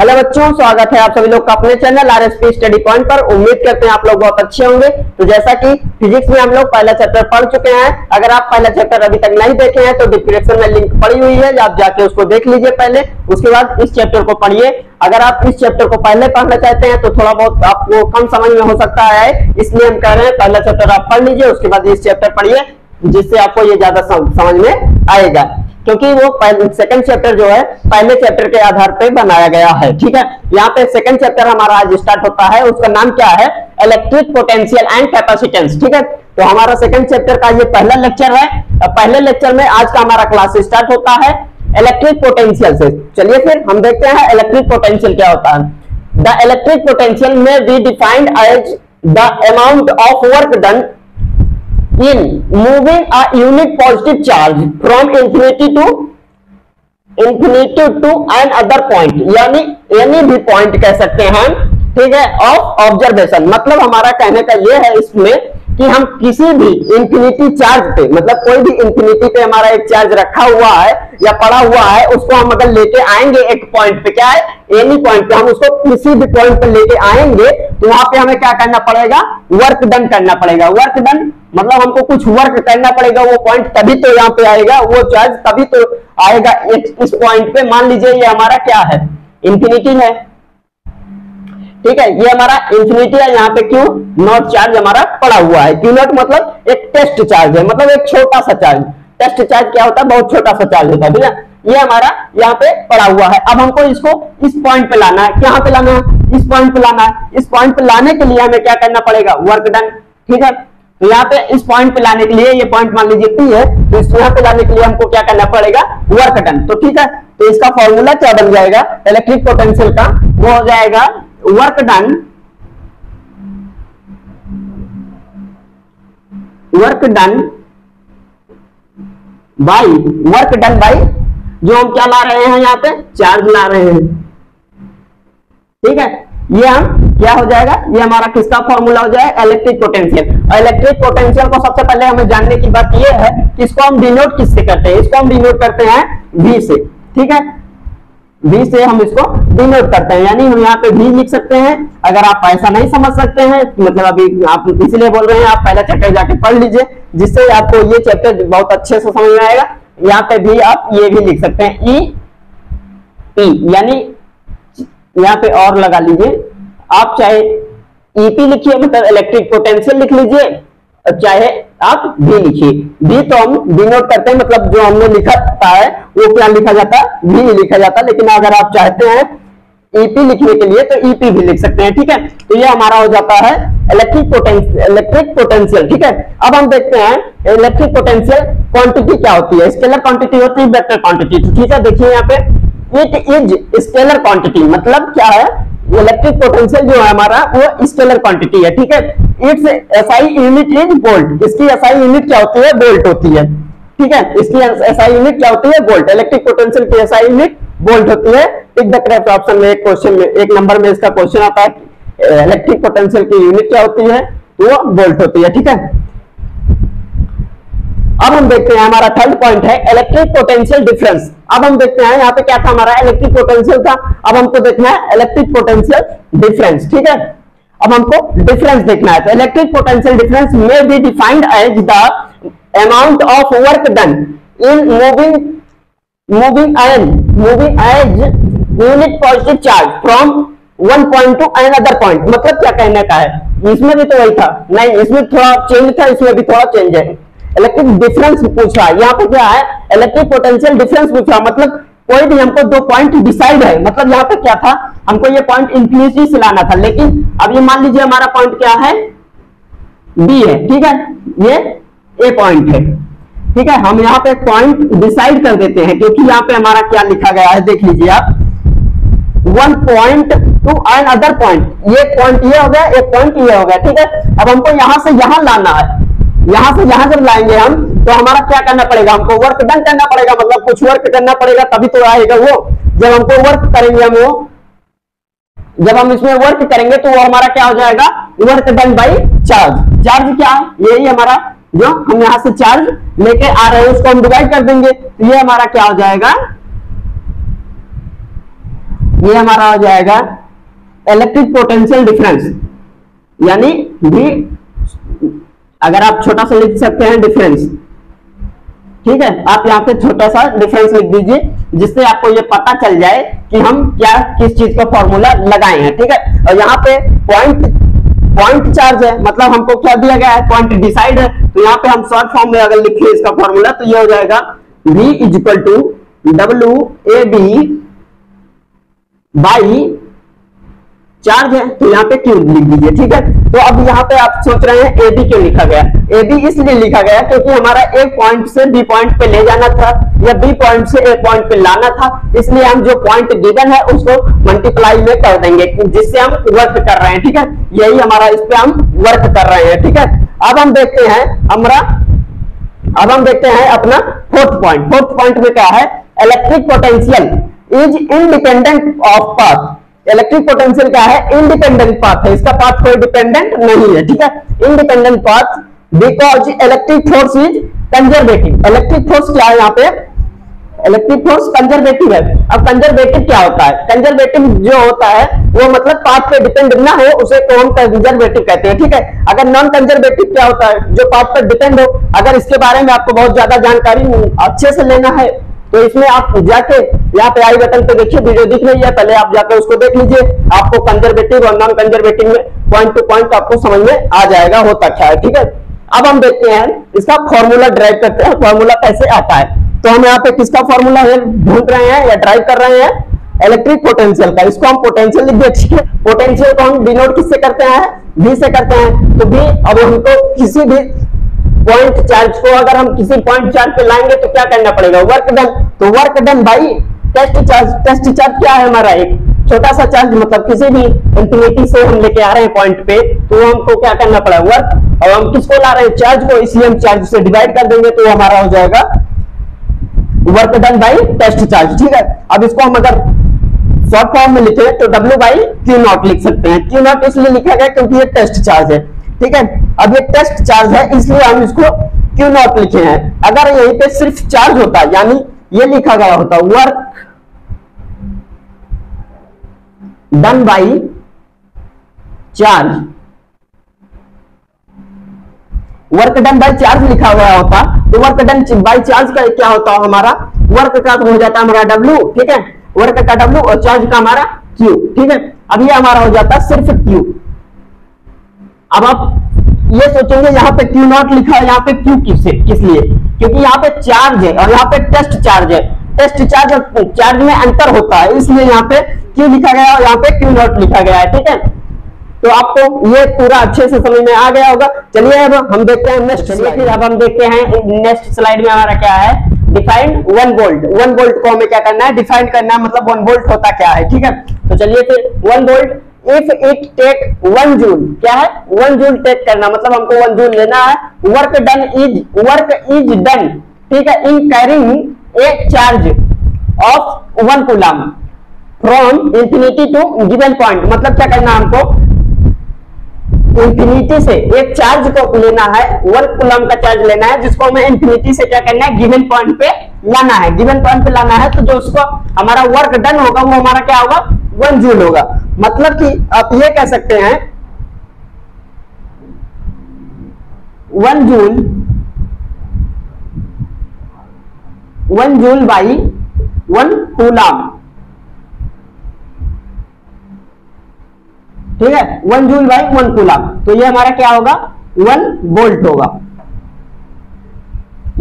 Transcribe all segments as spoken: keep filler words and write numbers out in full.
Hello बच्चों, स्वागत है आप सभी लोग का अपने चैनल आरएसपी स्टडी पॉइंट पर। उम्मीद करते हैं आप लोग बहुत अच्छे होंगे। तो जैसा कि फिजिक्स में हम लोग पहला चैप्टर पढ़ चुके हैं, अगर आप पहला चैप्टर अभी तक नहीं देखे हैं तो डिस्क्रिप्शन में लिंक पड़ी हुई है, आप जाके उसको देख लीजिए पहले, उसके बाद इस चैप्टर को पढ़िए। अगर आप इस चैप्टर को पहले पढ़ना चाहते हैं तो थोड़ा बहुत आपको कम समझ में हो सकता है, इसलिए हम कह रहे हैं पहला चैप्टर आप पढ़ लीजिए, उसके बाद इस चैप्टर पढ़िए, जिससे आपको ये ज्यादा समझ में आएगा, क्योंकि वो सेकंड चैप्टर जो है पहले चैप्टर के आधार पे बनाया गया है। ठीक है, यहाँ पे सेकंड चैप्टर हमारा आज स्टार्ट होता है, उसका नाम क्या है, इलेक्ट्रिक पोटेंशियल एंड कैपेसिटेंस। ठीक है, तो हमारा सेकंड चैप्टर का ये पहला लेक्चर है। पहले लेक्चर में आज का हमारा क्लास स्टार्ट होता है इलेक्ट्रिक पोटेंशियल से। चलिए फिर हम देखते हैं इलेक्ट्रिक पोटेंशियल क्या होता है। द इलेक्ट्रिक पोटेंशियल में be defined as the amount of work done in moving a unit positive charge from infinity to infinity to an other point, यानी यानी भी पॉइंट कह सकते हैं हम। ठीक है, ऑफ ऑब्जर्वेशन, मतलब हमारा कहने का यह है इसमें कि हम किसी भी इंफिनिटी चार्ज पे, मतलब कोई भी इंफिनिटी पे हमारा एक चार्ज रखा हुआ है या पड़ा हुआ है, उसको हम अगर लेके आएंगे एक पॉइंट पे, क्या है एनी पॉइंट पे, हम उसको किसी भी पॉइंट पे लेके आएंगे तो वहां पे हमें क्या करना पड़ेगा, वर्क डन करना पड़ेगा। वर्क डन मतलब हमको कुछ वर्क करना पड़ेगा, वो पॉइंट तभी तो यहाँ पे आएगा, वो चार्ज तभी तो आएगा इस पॉइंट पे। मान लीजिए ये हमारा क्या है, इंफिनिटी है। ठीक है, ये हमारा इंफिनिटी है, यहाँ पे क्यू नॉट चार्ज हमारा पड़ा हुआ है। क्यू नॉट मतलब एक टेस्ट चार्ज है, मतलब एक छोटा सा चार्ज। टेस्ट चार्ज क्या होता है, बहुत छोटा सा चार्ज होता है। ठीक है, ये हमारा यहाँ पे पड़ा हुआ है। अब हमको इसको इस पॉइंट पे लाना है, कहाँ पे लाना है, इस पॉइंट पे लाना है। इस पॉइंट पे लाने के लिए हमें क्या करना पड़ेगा, वर्क डन। ठीक है, तो यहाँ पे इस पॉइंट पे लाने के लिए, ये पॉइंट मान लीजिए पी है, तो इस यहाँ पे लाने के लिए हमको क्या करना पड़ेगा, वर्क डन। तो ठीक है, तो इसका फॉर्मूला क्या बन जाएगा इलेक्ट्रिक पोटेंशियल का, वो हो जाएगा work done work done by work done by जो हम क्या ला रहे हैं, यहाँ पे चार्ज ला रहे हैं। ठीक है, ये हम क्या हो जाएगा, ये हमारा किसका फॉर्मूला हो जाएगा, इलेक्ट्रिक पोटेंशियल। और इलेक्ट्रिक पोटेंशियल को सबसे पहले हमें जानने की बात ये है कि इसको हम डिनोट किससे करते हैं, इसको हम डिनोट करते हैं V से। ठीक है, V से हम इसको डिनोट करते हैं, यानी हम यहाँ पे V लिख सकते हैं। अगर आप ऐसा नहीं समझ सकते हैं, मतलब अभी आप इसीलिए बोल रहे हैं आप पहला चैप्टर जाके पढ़ लीजिए, जिससे आपको ये चैप्टर बहुत अच्छे से समझ में आएगा। यहाँ पे भी आप ये भी लिख सकते हैं E P, यानी यहाँ पे और लगा लीजिए, आप चाहे E P लिखिए, मतलब इलेक्ट्रिक पोटेंशियल लिख लीजिए, चाहे आप V लिखिए। V तो हम डिनोट करते हैं, मतलब जो हमने लिखा था है वो क्या लिखा जाता है, V लिखा जाता है। लेकिन अगर आप चाहते हैं E P लिखने के लिए तो E P भी लिख सकते हैं। ठीक है, तो ये हमारा हो जाता है इलेक्ट्रिक पोटेंशियल इलेक्ट्रिक पोटेंशियल ठीक है, अब हम देखते हैं इलेक्ट्रिक पोटेंशियल क्वांटिटी क्या होती है। स्केलर क्वांटिटी होती है, वेक्टर क्वांटिटी। ठीक है, देखिए यहाँ पे इट इज स्केलर क्वांटिटी, मतलब क्या है, इलेक्ट्रिक पोटेंशियल जो है हमारा वो स्केलर क्वांटिटी है। ठीक है, it's SI unit is volt, इसकी एसआई यूनिट क्या होती है, वोल्ट होती है। ठीक है, इसकी एसआई यूनिट क्या होती है, वोल्ट। इलेक्ट्रिक पोटेंशियल की एसआई यूनिट वोल्ट होती है। टिक द करेक्ट ऑप्शन में, एक क्वेश्चन में एक नंबर में इसका क्वेश्चन आता है, इलेक्ट्रिक पोटेंशियल की यूनिट क्या होती है, वो वोल्ट होती है। ठीक है, अब हम देखते हैं हमारा थर्ड पॉइंट है इलेक्ट्रिक पोटेंशियल डिफरेंस। अब हम देखते हैं यहाँ पे क्या था हमारा, इलेक्ट्रिक पोटेंशियल था, अब हमको देखना है इलेक्ट्रिक पोटेंशियल डिफरेंस। ठीक है, अब हमको डिफरेंस देखना है। तो इलेक्ट्रिक पोटेंशियल डिफरेंस में be defined as the amount of work done in moving moving an moving as unit positive charge from one point to another point. मतलब क्या कहने का है, इसमें भी तो वही था, नहीं इसमें थोड़ा चेंज था, इसमें भी थोड़ा चेंज है। इलेक्ट्रिक डिफरेंस पूछा, यहाँ पे क्या है, इलेक्ट्रिक पोटेंशियल डिफरेंस पूछा, मतलब कोई भी हमको दो पॉइंट डिसाइड है, मतलब यहाँ पे क्या था, हमको ये पॉइंट इंफिनिटी से लाना था, लेकिन अब ये मान लीजिए हमारा पॉइंट क्या है, बी है। ठीक है, ये ए पॉइंट है। ठीक है, हम यहाँ पे पॉइंट डिसाइड कर देते हैं, क्योंकि यहाँ पे हमारा क्या लिखा गया है, देख लीजिए आप, one point to another point, ये पॉइंट ये हो गया, एक पॉइंट ये हो गया। ठीक है, अब हमको यहाँ से यहाँ लाना है, यहां से यहां जब लाएंगे हम तो हमारा क्या करना पड़ेगा, हमको वर्क डन करना पड़ेगा, मतलब कुछ वर्क करना पड़ेगा तभी तो आएगा वो। जब हमको वर्क करेंगे हम वो जब हम इसमें वर्क करेंगे तो वो हमारा क्या हो जाएगा, work done by charge. Charge क्या है, यही हमारा जो हम यहां से चार्ज लेके आ रहे हैं उसको हम डिवाइड कर देंगे, ये हमारा क्या हो जाएगा, ये हमारा हो जाएगा इलेक्ट्रिक पोटेंशियल डिफरेंस, यानी भी अगर आप छोटा सा लिख सकते हैं डिफरेंस, ठीक है, आप यहाँ पे छोटा सा डिफरेंस लिख दीजिए जिससे आपको ये पता चल जाए कि हम क्या किस चीज का फॉर्मूला लगाए हैं, ठीक है। और यहाँ पे पॉइंट पॉइंट चार्ज है, मतलब हमको क्या दिया गया है, पॉइंट डिसाइड है, तो यहाँ पे हम शॉर्ट फॉर्म में अगर लिखे इसका फॉर्मूला तो ये हो जाएगा v is equal to W A B by charge है, तो यहाँ पे क्यूब लिख दीजिए, ठीक है। तो अब यहाँ पे आप सोच रहे हैं एबी क्यों लिखा गया, एबी इसलिए लिखा गया क्योंकि हमारा ए पॉइंट से बी पॉइंट पे ले जाना था या बी पॉइंट से ए पॉइंट पे लाना था, इसलिए हम जो पॉइंट गिवन है उसको मल्टीप्लाई में कर देंगे जिससे हम वर्क कर रहे हैं, ठीक है, यही हमारा, इस पे हम वर्क कर रहे हैं, ठीक है। अब हम देखते हैं हमारा अब हम देखते हैं अपना फोर्थ पॉइंट। फोर्थ पॉइंट में क्या है, electric potential is independent of path. Electric potential क्या है, इंडिपेंडेंट पाथ है, इसका पाथ कोई डिपेंडेंट नहीं है, ठीक है, independent path, because electric force is conservative. Electric force क्या है यहाँ पे, इलेक्ट्रिक फोर्स कंजर्वेटिव है। अब कंजर्वेटिव क्या होता है, कंजर्वेटिव जो होता है वो मतलब पाथ पे डिपेंड ना हो उसे तो हम कंजर्वेटिव कहते हैं, ठीक है। अगर नॉन कंजर्वेटिव क्या होता है, जो पाथ पर डिपेंड हो। अगर इसके बारे में आपको बहुत ज्यादा जानकारी अच्छे से लेना है तो इसमें आप जाके यहाँ पे आई बटन पे देखिए, वीडियो दिख रही है, पहले आप जाके उसको देख लीजिए, आपको कंजर्वेटिव और नॉन कंजर्वेटिव में पॉइंट टू पॉइंट आपको समझ में आ जाएगा होता क्या है, ठीक है। अब हम देखते हैं इसका फॉर्मूला ड्राइव करते हैं, फॉर्मूला कैसे आता है। तो हम यहाँ पे किसका फॉर्मूला ढूंढ रहे हैं या ड्राइव कर रहे हैं, इलेक्ट्रिक पोटेंशियल का। इसको हम पोटेंशियल लिख दे, ठीक है। पोटेंशियल को हम डिनोट किससे करते हैं, V से करते हैं। तो V, अब हमको किसी भी पॉइंट चार्ज को अगर हम किसी पॉइंट चार्ज पे लाएंगे तो क्या करना पड़ेगा, वर्क डन। तो work done by test charge, test charge क्या है हमारा, एक छोटा सा चार्ज, मतलब किसी भी इंफिनिटी से हम लेके आ रहे हैं पॉइंट पे तो हमको क्या करना पड़ा, वर्क। और हम किसको ला रहे हैं, चार्ज को, इसलिए हम चार्ज से डिवाइड कर देंगे तो हमारा हो जाएगा work done by test charge, ठीक है। अब इसको हम अगर शॉर्ट फॉर्म में लिखे तो डब्ल्यू बाई क्यू नॉट लिख सकते हैं। क्यू नॉट इसलिए लिखा गया क्योंकि ये टेस्ट चार्ज है, ठीक है। अब ये टेस्ट चार्ज है इसलिए हम इसको क्यू नॉट लिखे हैं। अगर यहीं पे सिर्फ चार्ज होता यानी ये लिखा गया होता work done by charge, work done by charge लिखा हुआ होता तो वर्क डन बाय चार्ज का क्या होता हमारा, वर्क का हो जाता हमारा डब्ल्यू, ठीक है, वर्क का डब्ल्यू और चार्ज का हमारा क्यू, ठीक है। अब ये हमारा हो जाता सिर्फ क्यू। अब आप ये सोचेंगे यहाँ पे क्यू नॉट लिखा है, यहाँ पे क्यू किससे, किस लिए, क्योंकि यहाँ पे चार्ज है और यहाँ पे टेस्ट चार्ज है, टेस्ट चार्ज और चार्ज में अंतर होता है, इसलिए यहाँ पे क्यू लिखा गया और यहाँ पे क्यू नॉट लिखा गया है, ठीक है। तो आपको ये पूरा अच्छे से समझ में आ गया होगा। चलिए अब हम देखते हैं नेक्स्ट स्लाइड। अब हम देखते हैं नेक्स्ट स्लाइड में हमारा क्या है, defined one volt. One volt को हमें क्या करना है, डिफाइंड करना है, मतलब वन वोल्ट होता क्या है, ठीक है। तो चलिए फिर one volt, if it take one joule, क्या है, वन जूल टेक करना, मतलब हमको वन जूल लेना है। Work done is, work is done, ठीक है, in carrying a charge of one coulomb from infinity to given point, मतलब क्या करना है हमको, इंफिनिटी से एक चार्ज को लेना है, वन कूलम का चार्ज लेना है, जिसको हमें इंफिनिटी से क्या करना है, गिवन पॉइंट पे लाना है। गिवन पॉइंट पे लाना है तो जो उसको हमारा वर्क डन होगा वो हमारा क्या होगा, वन जूल होगा। मतलब कि आप ये कह सकते हैं one joule one joule by one coulomb, ठीक है, one joule by one coulomb. तो ये हमारा क्या होगा, वन वोल्ट होगा,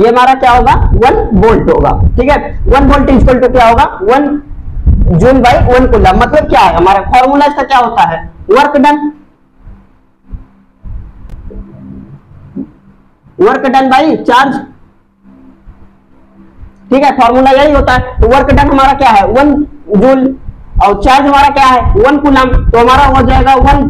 ये हमारा क्या होगा, वन वोल्ट होगा, ठीक है। वन वोल्ट इक्वल टू क्या होगा, one joule by one coulomb, मतलब क्या है हमारा फॉर्मूला, इसका क्या होता है, work done, work done by charge, ठीक है, फॉर्मूला यही होता है। तो वर्क डन हमारा क्या है, वन जूल और चार्ज हमारा क्या है, वन कूलम, तो हमारा हो जाएगा one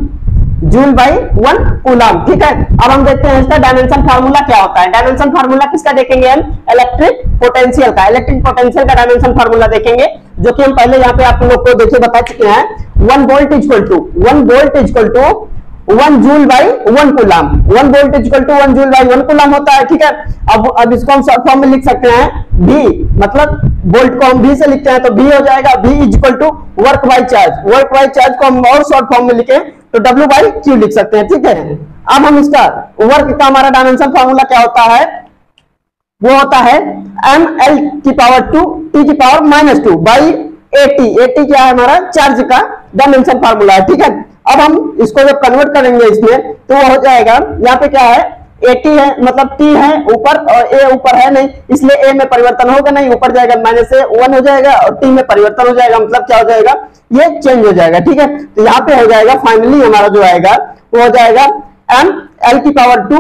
joule by one coulomb, ठीक है। अब हम देखते हैं इसका डायमेंशन फार्मूला क्या होता है। डायमेंशन फार्मूला किसका देखेंगे हम, इलेक्ट्रिक पोटेंशियल का। इलेक्ट्रिक पोटेंशियल का डायमेंशन फार्मूला देखेंगे, जो कि हम पहले यहाँ पे आप लोग को देखिए बता चुके हैं। One volt equal to one volt equal to one joule by one coulomb, one volt equal to one joule by one coulomb होता है, ठीक है। अब अब इसको हम शॉर्ट फॉर्म में लिख सकते हैं बी, मतलब वोल्ट को हम भी से लिखते हैं तो भी हो जाएगा भी is equal to work by charge. Work by charge को हम और शॉर्ट फॉर्म में लिखे तो डब्ल्यू बाई क्यू लिख सकते हैं। ठीक है, अब हम इसका वर्क का हमारा डायमेंशन फॉर्मूला क्या होता है, वो होता है एम एल की पावर टू टी की power minus two by A T. A T क्या है हमारा चार्ज का डायमेंशन फार्मूला है। ठीक है, अब हम इसको जब कन्वर्ट करेंगे इसमें तो वो हो जाएगा, यहाँ पे क्या है एटी है मतलब टी है ऊपर और ए ऊपर है नहीं, इसलिए ए में परिवर्तन होगा नहीं, ऊपर जाएगा माइनस ए वन हो जाएगा और टी में परिवर्तन हो जाएगा, मतलब क्या हो जाएगा ये चेंज हो जाएगा। ठीक है, तो यहाँ पे हो जाएगा फाइनली हमारा जो आएगा वो हो जाएगा एम एल की पावर टू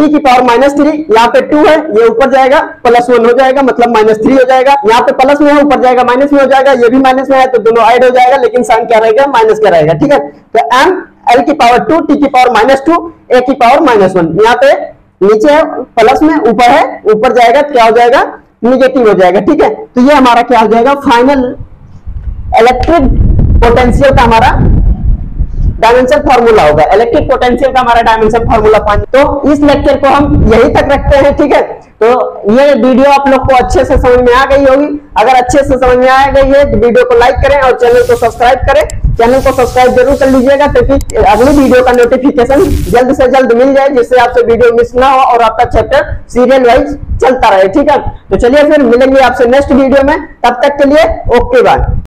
टी की पावर माइनस थ्री, यहाँ पे टू है ये ऊपर जाएगा प्लस वन हो जाएगा मतलब माइनस थ्री हो जाएगा, यहाँ पे प्लस में है ऊपर जाएगा माइनस में हो जाएगा, ये भी माइनस में है तो दोनों ऐड हो जाएगा लेकिन साइन क्या रहेगा माइनस का रहेगा। ठीक है, तो एम एल की पावर टू टी की पावर माइनस टू ए की पावर माइनस वन, यहाँ पे नीचे है प्लस में ऊपर है ऊपर जाएगा क्या हो जाएगा निगेटिव हो जाएगा। ठीक है, तो ये हमारा क्या हो जाएगा फाइनल इलेक्ट्रिक पोटेंशियल का हमारा डायमेंशन फॉर्मूला होगा। इलेक्ट्रिक पोटेंशियल का हमारा डायमेंशन फार्मूला पाँच। तो इस लेक्चर को हम यही तक रखते हैं। ठीक है, तो ये वीडियो आप लोग को अच्छे से समझ में आ गई होगी, अगर अच्छे से समझ में आ गई है तो वीडियो को लाइक करें और चैनल को सब्सक्राइब करें। चैनल को सब्सक्राइब जरूर कर लीजिएगा ताकि अगली वीडियो का नोटिफिकेशन जल्द से जल्द मिल जाए, जिससे आपसे वीडियो मिस ना हो और आपका चैप्टर सीरियल वाइज चलता रहे। ठीक है, तो चलिए फिर मिलेंगे आपसे नेक्स्ट वीडियो में, तब तक के लिए ओके बाय।